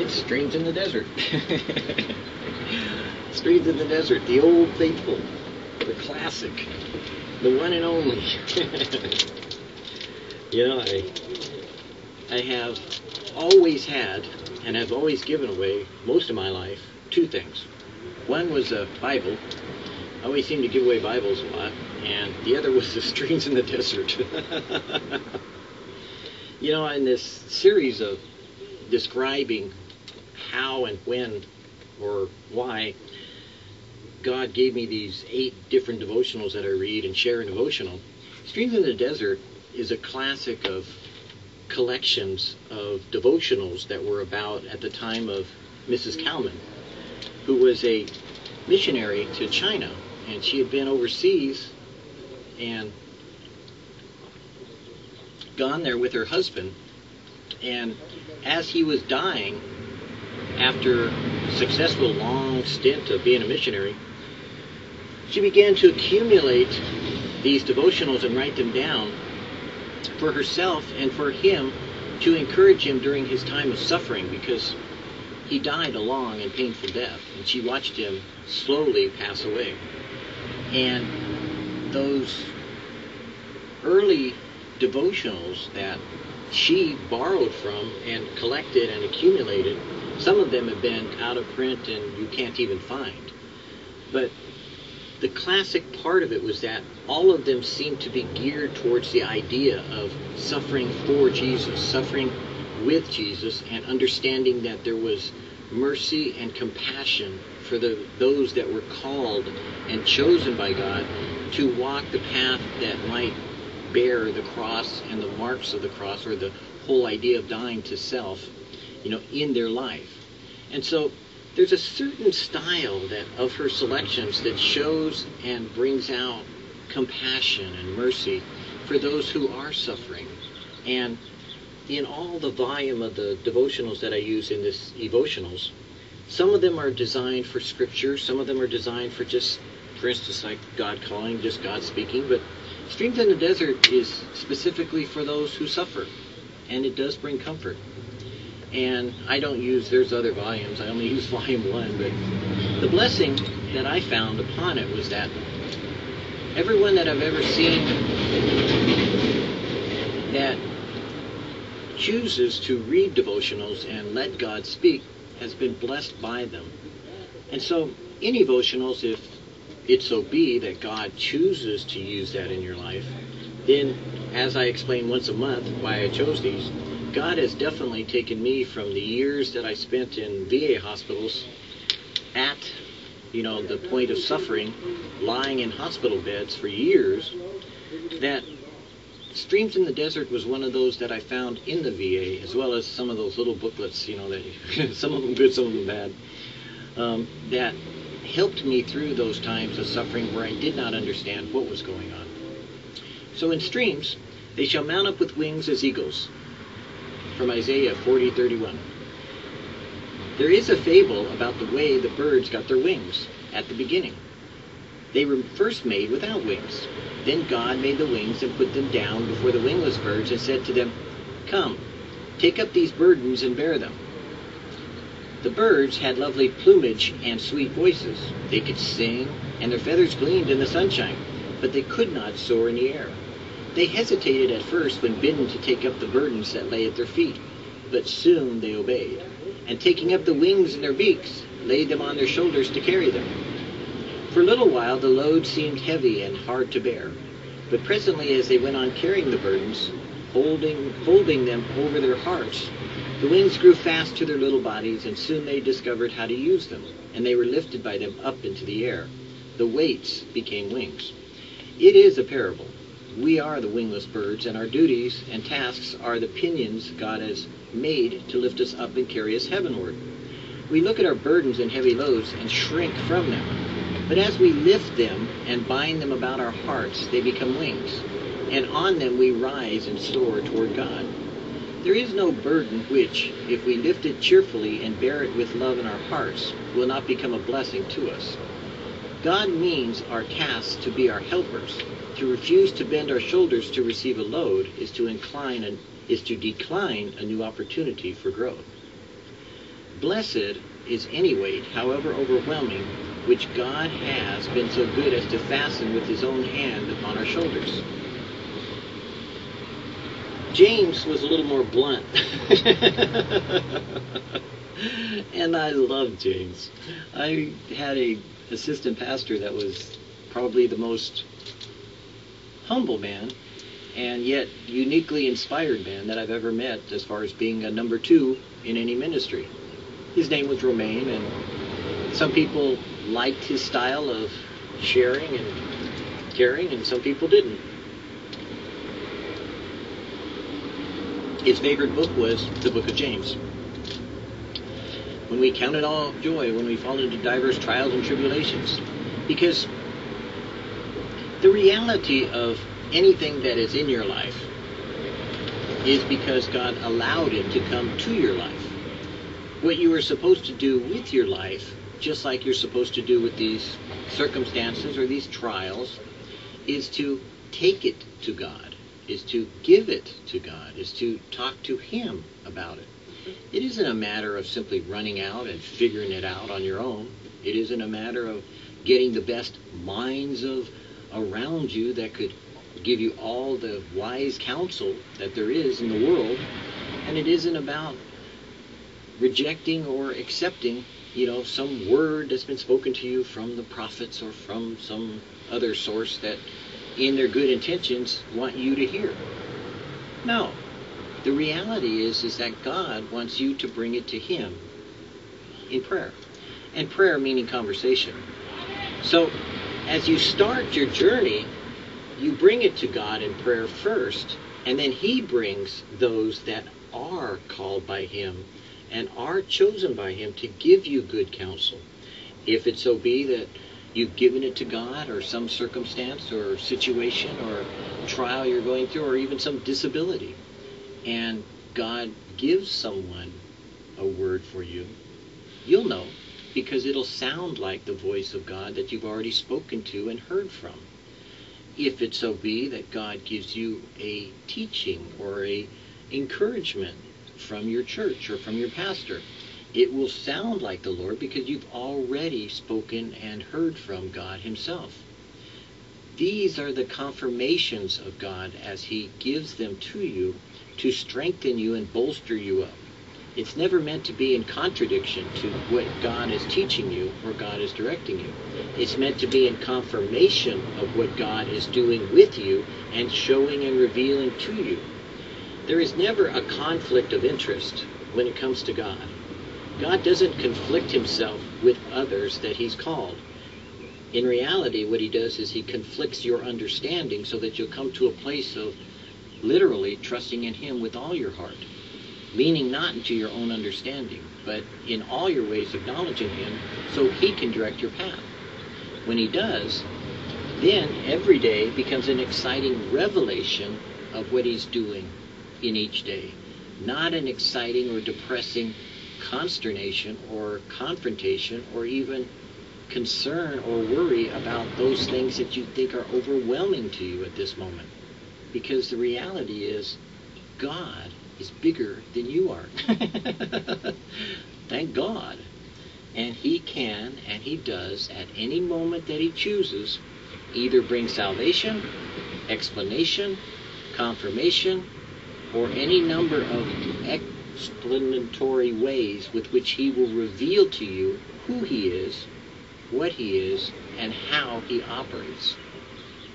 It's Streams in the Desert. Streams in the Desert, the old faithful, the classic, the one and only. You know, I have always had and have always given away most of my life two things. One was a Bible. I always seem to give away Bibles a lot, and the other was the Streams in the Desert. You know, in this series of describing how and when or why God gave me these 8 different devotionals that I read and share in devotional, Streams in the Desert is a classic of collections of devotionals that were about at the time of Mrs. Cowman, who was a missionary to China, and she had been overseas and gone there with her husband, and as he was dying after a successful long stint of being a missionary, she began to accumulate these devotionals and write them down for herself and for him, to encourage him during his time of suffering, because he died a long and painful death, and she watched him slowly pass away. And those early devotionals that she borrowed from and collected and accumulated, some of them have been out of print and you can't even find. But the classic part of it was that all of them seemed to be geared towards the idea of suffering for Jesus, suffering with Jesus, and understanding that there was mercy and compassion for those that were called and chosen by God to walk the path that might bear the cross and the marks of the cross, or the whole idea of dying to self, you know, in their life. And so there's a certain style that of her selections that shows and brings out compassion and mercy for those who are suffering. And in all the volume of the devotionals that I use in this devotionals, some of them are designed for scripture, some of them are designed for just, for instance, like God calling, just God speaking, but Streams in the Desert is specifically for those who suffer, and it does bring comfort. And I don't use, there's other volumes, I only use volume 1, but the blessing that I found upon it was that everyone that I've ever seen that chooses to read devotionals and let God speak has been blessed by them. And so in devotionals, if it so be that God chooses to use that in your life, then as I explain once a month why I chose these, God has definitely taken me from the years that I spent in VA hospitals at, you know, the point of suffering, lying in hospital beds for years, that Streams in the Desert was one of those that I found in the VA, as well as some of those little booklets, you know, that some of them good, some of them bad, that helped me through those times of suffering where I did not understand what was going on. So in Streams, they shall mount up with wings as eagles, from Isaiah 40:31. There is a fable about the way the birds got their wings at the beginning. They were first made without wings. Then God made the wings and put them down before the wingless birds and said to them, "Come, take up these burdens and bear them." The birds had lovely plumage and sweet voices. They could sing, and their feathers gleamed in the sunshine, but they could not soar in the air. They hesitated at first when bidden to take up the burdens that lay at their feet, but soon they obeyed, and taking up the wings in their beaks, laid them on their shoulders to carry them. For a little while the load seemed heavy and hard to bear, but presently as they went on carrying the burdens, folding them over their hearts, the wings grew fast to their little bodies, and soon they discovered how to use them, and they were lifted by them up into the air. The weights became wings. It is a parable. We are the wingless birds, and our duties and tasks are the pinions God has made to lift us up and carry us heavenward. We look at our burdens and heavy loads and shrink from them, but as we lift them and bind them about our hearts, they become wings, and on them we rise and soar toward God. There is no burden which, if we lift it cheerfully and bear it with love in our hearts, will not become a blessing to us. God means our tasks to be our helpers. To refuse to bend our shoulders to receive a load is to decline a new opportunity for growth. Blessed is any weight, however overwhelming, which God has been so good as to fasten with his own hand upon our shoulders. James was a little more blunt. And I love James. I had an assistant pastor that was probably the most humble man and yet uniquely inspired man that I've ever met as far as being a number two in any ministry. His name was Romaine, and some people liked his style of sharing and caring, and some people didn't. His favorite book was the book of James. When we count it all joy, when we fall into diverse trials and tribulations, because the reality of anything that is in your life is because God allowed it to come to your life. What you are supposed to do with your life, just like you're supposed to do with these circumstances or these trials, is to take it to God, is to give it to God, is to talk to Him about it. It isn't a matter of simply running out and figuring it out on your own. It isn't a matter of getting the best minds of around you that could give you all the wise counsel that there is in the world. And it isn't about rejecting or accepting, you know, some word that's been spoken to you from the prophets or from some other source that in their good intentions want you to hear. No. The reality is that God wants you to bring it to Him in prayer. And prayer meaning conversation. So as you start your journey, you bring it to God in prayer first, and then He brings those that are called by Him and are chosen by Him to give you good counsel. If it so be that you've given it to God, or some circumstance or situation or trial you're going through, or even some disability, and God gives someone a word for you, you'll know, because it'll sound like the voice of God that you've already spoken to and heard from. If it so be that God gives you a teaching or a encouragement from your church or from your pastor, it will sound like the Lord because you've already spoken and heard from God Himself. These are the confirmations of God as He gives them to you to strengthen you and bolster you up. It's never meant to be in contradiction to what God is teaching you or God is directing you. It's meant to be in confirmation of what God is doing with you and showing and revealing to you. There is never a conflict of interest when it comes to God. God doesn't conflict Himself with others that He's called. In reality, what He does is He conflicts your understanding so that you'll come to a place of literally trusting in Him with all your heart, leaning not into your own understanding, but in all your ways acknowledging Him so He can direct your path. When He does, then every day becomes an exciting revelation of what He's doing in each day, not an exciting or depressing consternation or confrontation or even concern or worry about those things that you think are overwhelming to you at this moment. Because the reality is, God is bigger than you are. Thank God. And He can, and He does, at any moment that He chooses, either bring salvation, explanation, confirmation, or any number of explanatory ways with which He will reveal to you who He is, what He is, and how He operates.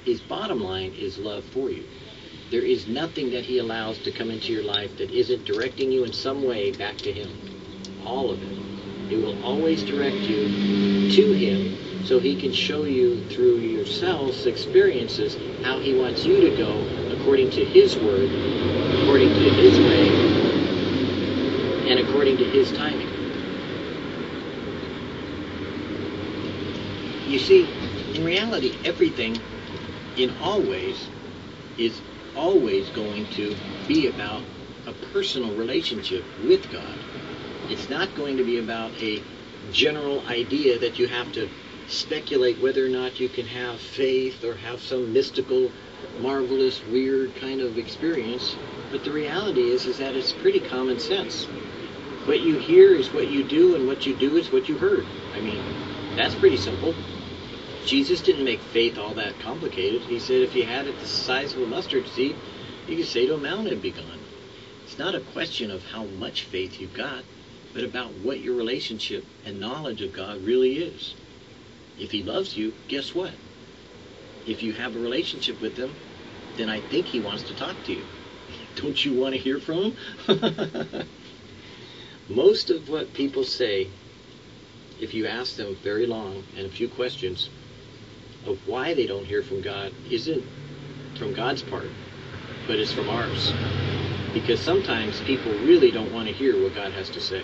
His bottom line is love for you. There is nothing that He allows to come into your life that isn't directing you in some way back to Him. All of it. It will always direct you to Him so He can show you through yourselves experiences how He wants you to go according to His word, according to His way, and according to His timing. You see, in reality, everything in all ways is always going to be about a personal relationship with God. It's not going to be about a general idea that you have to speculate whether or not you can have faith or have some mystical, marvelous, weird kind of experience. But the reality is that it's pretty common sense. What you hear is what you do, and what you do is what you heard. I mean, that's pretty simple. Jesus didn't make faith all that complicated. He said if you had it the size of a mustard seed, you could say to a mountain and be gone. It's not a question of how much faith you've got, but about what your relationship and knowledge of God really is. If He loves you, guess what? If you have a relationship with Him, then I think He wants to talk to you. Don't you want to hear from Him? Most of what people say, if you ask them very long and a few questions of why they don't hear from God, isn't from God's part, but it's from ours. Because sometimes people really don't want to hear what God has to say,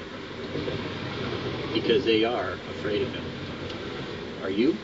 because they are afraid of Him. Are you?